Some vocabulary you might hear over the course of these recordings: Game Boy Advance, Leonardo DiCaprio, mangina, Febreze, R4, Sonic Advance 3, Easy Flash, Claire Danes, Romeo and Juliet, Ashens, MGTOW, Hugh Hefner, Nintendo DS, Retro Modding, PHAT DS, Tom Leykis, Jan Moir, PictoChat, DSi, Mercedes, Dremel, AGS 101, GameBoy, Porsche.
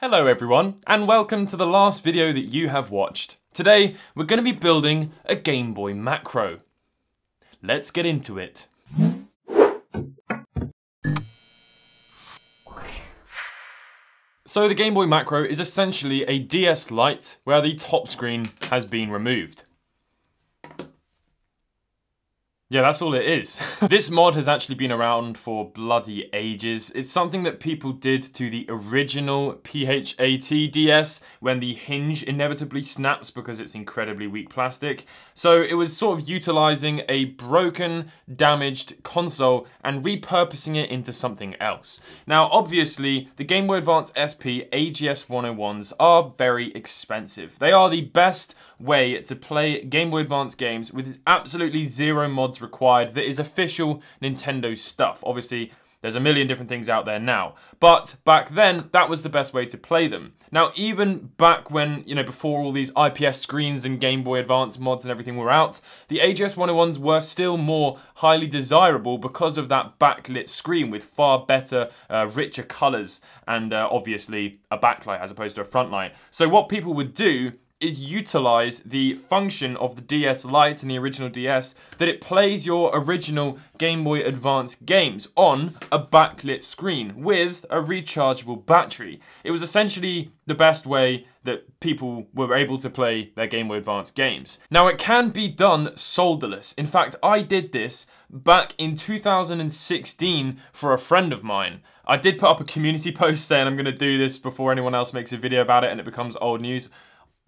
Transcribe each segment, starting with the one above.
Hello everyone, and welcome to the last video that you have watched. Today, we're going to be building a Game Boy macro. Let's get into it. So the Game Boy macro is essentially a DS Lite where the top screen has been removed. Yeah, that's all it is. This mod has actually been around for bloody ages. It's something that people did to the original PHAT DS when the hinge inevitably snaps because it's incredibly weak plastic. So it was sort of utilizing a broken, damaged console and repurposing it into something else. Now, obviously, the Game Boy Advance SP AGS 101s are very expensive. They are the best way to play Game Boy Advance games with absolutely zero mods required that is official Nintendo stuff. Obviously, there's a million different things out there now, but back then, that was the best way to play them. Now, even back when, before all these IPS screens and Game Boy Advance mods and everything were out, the AGS 101s were still more highly desirable because of that backlit screen with far better, richer colors and obviously a backlight as opposed to a front light. So what people would do is utilize the function of the DS Lite and the original DS that it plays your original Game Boy Advance games on a backlit screen with a rechargeable battery. It was essentially the best way that people were able to play their Game Boy Advance games. Now, it can be done solderless. In fact, I did this back in 2016 for a friend of mine. I did put up a community post saying I'm gonna do this before anyone else makes a video about it and it becomes old news.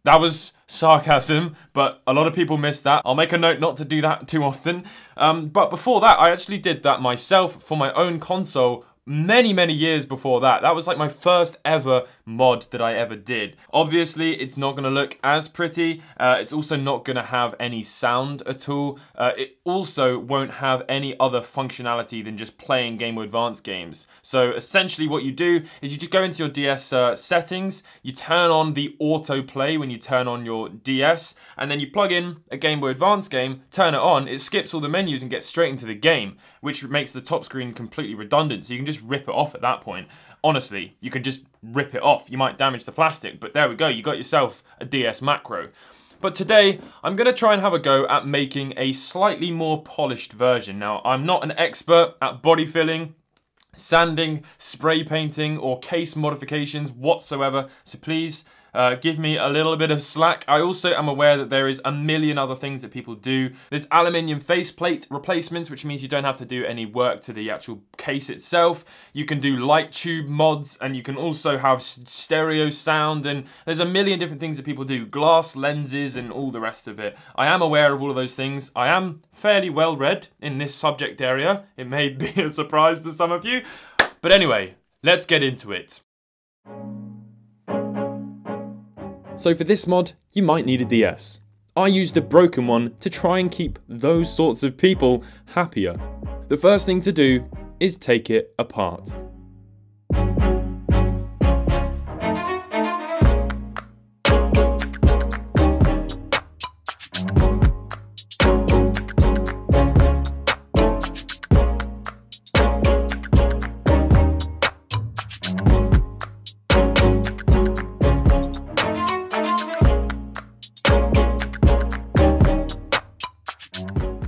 That was sarcasm, but a lot of people missed that. I'll make a note not to do that too often. But before that, I actually did that myself for my own console many, many years before that. That was like my first ever mod that I ever did. Obviously, it's not gonna look as pretty. It's also not gonna have any sound at all. It also won't have any other functionality than just playing Game Boy Advance games. So essentially what you do is you just go into your DS settings, you turn on the autoplay when you turn on your DS, and then you plug in a Game Boy Advance game, turn it on, it skips all the menus and gets straight into the game, which makes the top screen completely redundant. So you can just rip it off at that point. Honestly, you can just rip it off. You might damage the plastic, but there we go. You got yourself a DS macro. But today, I'm gonna try and have a go at making a slightly more polished version. Now, I'm not an expert at body filling, sanding, spray painting, or case modifications whatsoever, so please give me a little bit of slack. I also am aware that there is a million other things that people do. There's aluminium faceplate replacements, which means you don't have to do any work to the actual case itself. You can do light tube mods, and you can also have stereo sound, and there's a million different things that people do. Glass lenses and all the rest of it. I am aware of all of those things. I am fairly well read in this subject area. It may be a surprise to some of you. But anyway, let's get into it. So for this mod, you might need a DS. I used a broken one to try and keep those sorts of people happier. The first thing to do is take it apart.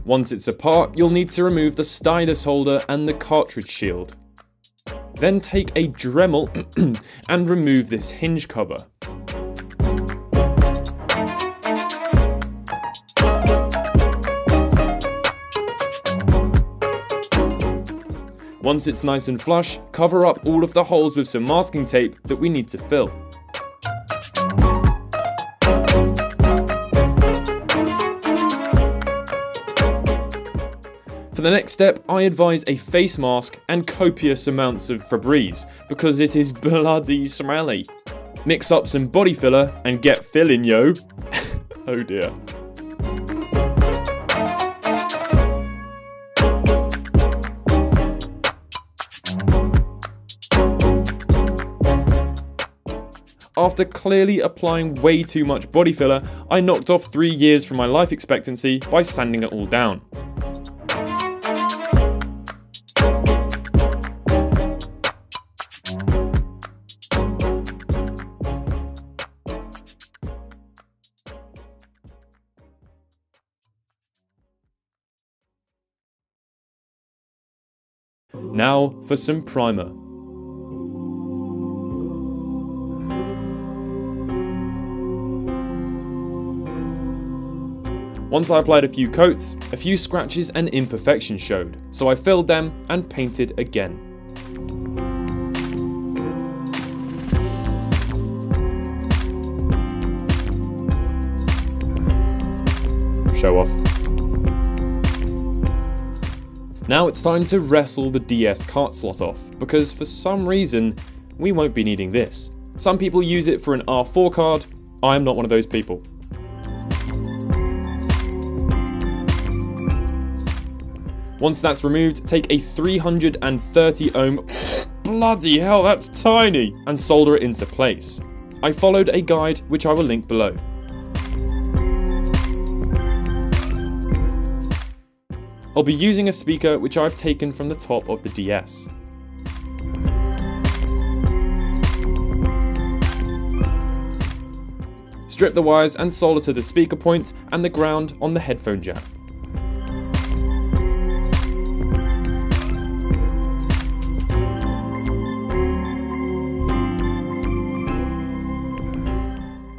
Once it's apart, you'll need to remove the stylus holder and the cartridge shield. Then take a Dremel and remove this hinge cover. Once it's nice and flush, cover up all of the holes with some masking tape that we need to fill. For the next step, I advise a face mask and copious amounts of Febreze, because it is bloody smelly. Mix up some body filler and get fillin', yo. Oh dear. After clearly applying way too much body filler, I knocked off 3 years from my life expectancy by sanding it all down. Now for some primer. Once I applied a few coats, a few scratches and imperfections showed, so I filled them and painted again. Show off. Now it's time to wrestle the DS cart slot off, because for some reason we won't be needing this. Some people use it for an R4 card, I'm not one of those people. Once that's removed, take a 330 ohm, bloody hell that's tiny, and solder it into place. I followed a guide which I will link below. I'll be using a speaker which I've taken from the top of the DS. Strip the wires and solder to the speaker point and the ground on the headphone jack.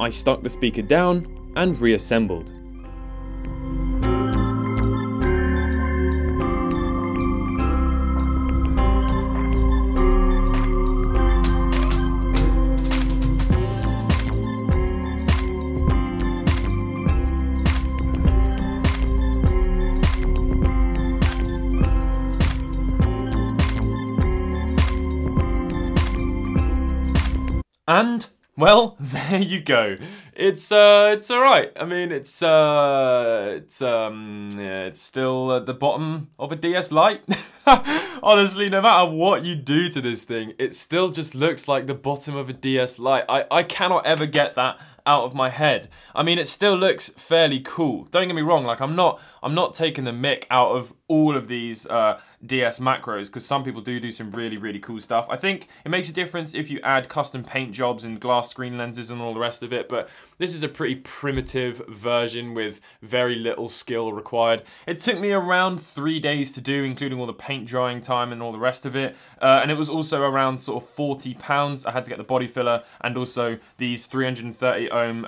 I stuck the speaker down and reassembled. And well, there you go. It's alright. I mean, it's still at the bottom of a DS Lite. Honestly, no matter what you do to this thing, it still just looks like the bottom of a DS Lite. I cannot ever get that out of my head. I mean, it still looks fairly cool. Don't get me wrong, like I'm not taking the mick out of all of these DS macros, because some people do some really, really cool stuff. I think it makes a difference if you add custom paint jobs and glass screen lenses and all the rest of it, but this is a pretty primitive version with very little skill required. It took me around 3 days to do, including all the paint drying time and all the rest of it, and it was also around sort of £40. I had to get the body filler and also these 330 ohm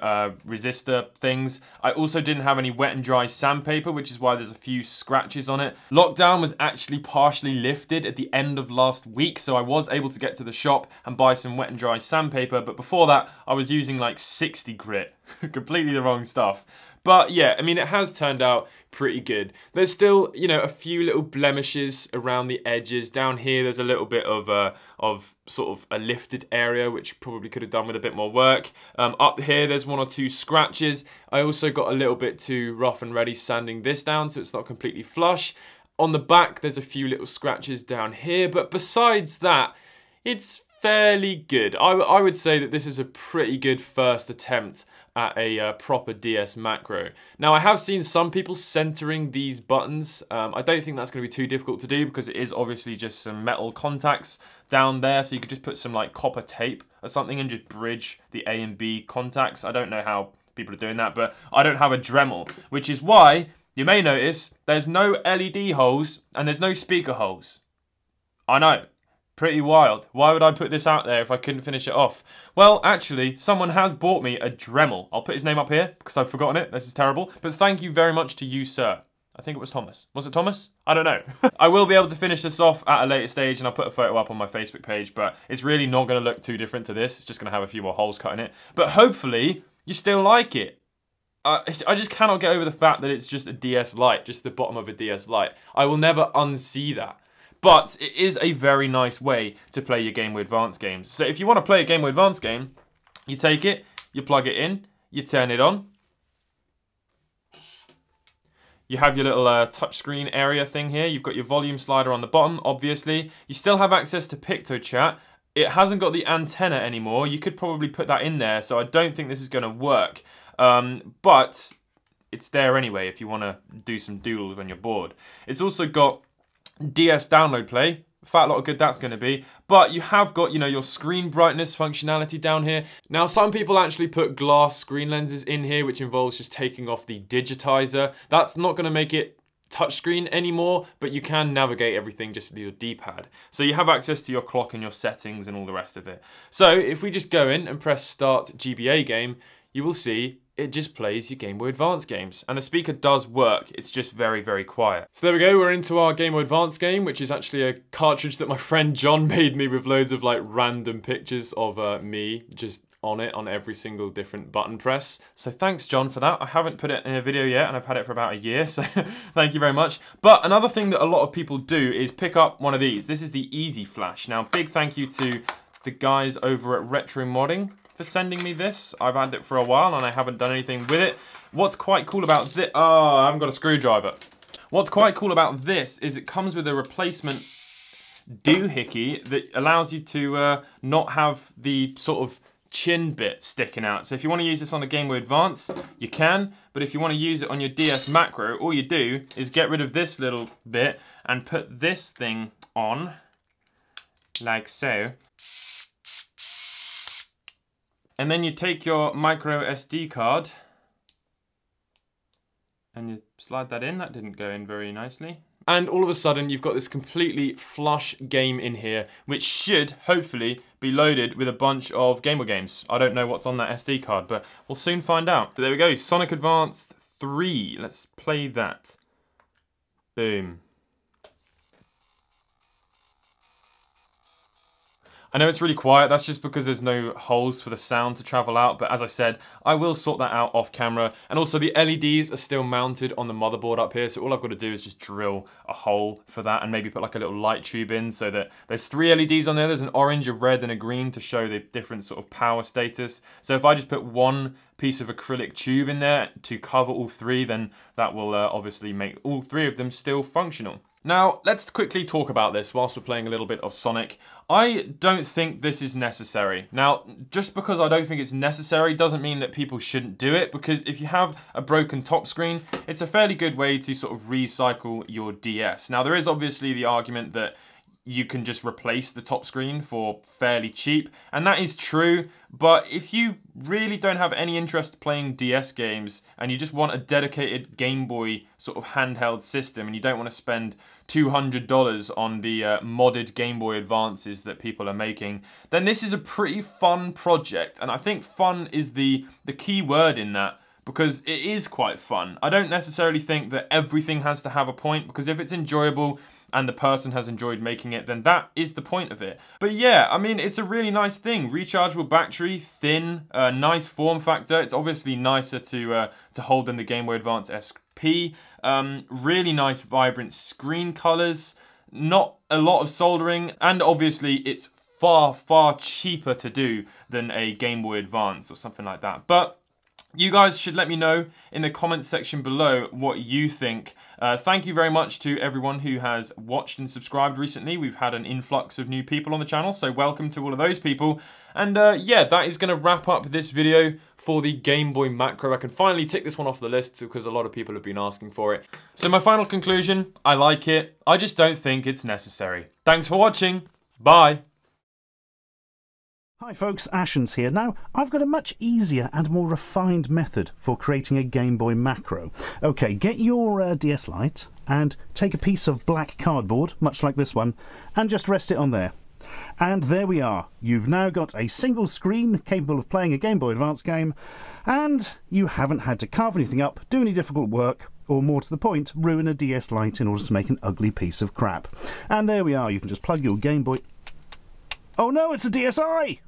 resistor things. I also didn't have any wet and dry sandpaper, which is why there's a few scratches on it. Lockdown was actually partially lifted at the end of last week, so I was able to get to the shop and buy some wet and dry sandpaper, but before that I was using like 60 grit. Completely the wrong stuff. But yeah, I mean, it has turned out pretty good. There's still, you know, a few little blemishes around the edges. Down here, there's a little bit of sort of a lifted area, which probably could have done with a bit more work. Up here, there's one or two scratches. I also got a little bit too rough and ready sanding this down, so it's not completely flush. On the back, there's a few little scratches down here. But besides that, it's fairly good. I would say that this is a pretty good first attempt at a proper DS macro. Now, I have seen some people centering these buttons. I don't think that's gonna be too difficult to do, because it is obviously just some metal contacts down there, so you could just put some like copper tape or something and just bridge the A and B contacts. I don't know how people are doing that, but I don't have a Dremel, which is why you may notice there's no LED holes and there's no speaker holes. I know. Pretty wild. Why would I put this out there if I couldn't finish it off? Well, actually, someone has bought me a Dremel. I'll put his name up here because I've forgotten it. This is terrible. But thank you very much to you, sir. I think it was Thomas. Was it Thomas? I don't know. I will be able to finish this off at a later stage and I'll put a photo up on my Facebook page, but it's really not going to look too different to this. It's just going to have a few more holes cut in it. But hopefully, you still like it. I just cannot get over the fact that it's just a DS Lite, just the bottom of a DS Lite. I will never unsee that. But it is a very nice way to play your Game Boy Advance games. So if you want to play a Game Boy Advance game, you take it, you plug it in, you turn it on. You have your little touchscreen area thing here. You've got your volume slider on the bottom, obviously. You still have access to PictoChat. It hasn't got the antenna anymore. You could probably put that in there, so I don't think this is going to work. But it's there anyway if you want to do some doodles when you're bored. It's also got DS download play, fat lot of good that's going to be, but you have got, you know, your screen brightness functionality down here. Now, some people actually put glass screen lenses in here, which involves just taking off the digitizer. That's not going to make it touchscreen anymore, but you can navigate everything just with your D-pad. So you have access to your clock and your settings and all the rest of it. So if we just go in and press start GBA game, you will see it just plays your Game Boy Advance games. And the speaker does work, it's just very, very quiet. So there we go, we're into our Game Boy Advance game, which is actually a cartridge that my friend John made me with loads of like random pictures of me just on it on every single different button press. So thanks John for that. I haven't put it in a video yet and I've had it for about a year, so thank you very much. But another thing that a lot of people do is pick up one of these. This is the Easy Flash. Now big thank you to the guys over at Retro Modding for sending me this. I've had it for a while and I haven't done anything with it. What's quite cool about this, oh, I haven't got a screwdriver. What's quite cool about this is it comes with a replacement doohickey that allows you to not have the sort of chin bit sticking out. So if you want to use this on the Game Boy Advance, you can, but if you want to use it on your DS macro, all you do is get rid of this little bit and put this thing on, like so. And then you take your micro SD card and you slide that in. That didn't go in very nicely. And all of a sudden you've got this completely flush game in here, which should hopefully be loaded with a bunch of Game Boy games. I don't know what's on that SD card, but we'll soon find out. But there we go, Sonic Advance 3. Let's play that. Boom. I know it's really quiet, that's just because there's no holes for the sound to travel out, but as I said, I will sort that out off camera. And also the LEDs are still mounted on the motherboard up here, so all I've got to do is just drill a hole for that and maybe put like a little light tube in so that there's 3 LEDs on there. There's an orange, a red, and a green to show the different sort of power status. So if I just put one piece of acrylic tube in there to cover all 3, then that will obviously make all 3 of them still functional. Now, let's quickly talk about this whilst we're playing a little bit of Sonic. I don't think this is necessary. Now, just because I don't think it's necessary doesn't mean that people shouldn't do it, because if you have a broken top screen, it's a fairly good way to sort of recycle your DS. Now, there is obviously the argument that you can just replace the top screen for fairly cheap, and that is true, but if you really don't have any interest playing DS games and you just want a dedicated Game Boy sort of handheld system and you don't want to spend $200 on the modded Game Boy Advances that people are making, then this is a pretty fun project, and I think fun is the key word in that, because it is quite fun. I don't necessarily think that everything has to have a point, because if it's enjoyable and the person has enjoyed making it, then that is the point of it. But yeah, I mean, it's a really nice thing. Rechargeable battery, thin, nice form factor. It's obviously nicer to hold than the Game Boy Advance SP. Really nice, vibrant screen colors. Not a lot of soldering, and obviously it's far, far cheaper to do than a Game Boy Advance or something like that. But you guys should let me know in the comments section below what you think. Thank you very much to everyone who has watched and subscribed recently. We've had an influx of new people on the channel, so welcome to all of those people. And yeah, that is going to wrap up this video for the Game Boy macro. I can finally tick this one off the list because a lot of people have been asking for it. So my final conclusion, I like it. I just don't think it's necessary. Thanks for watching. Bye. Hi folks, Ashens here. Now, I've got a much easier and more refined method for creating a Game Boy macro. Okay, get your DS Lite and take a piece of black cardboard, much like this one, and just rest it on there. And there we are. You've now got a single screen capable of playing a Game Boy Advance game, and you haven't had to carve anything up, do any difficult work, or more to the point, ruin a DS Lite in order to make an ugly piece of crap. And there we are. You can just plug your Game Boy... Oh no, it's a DSi!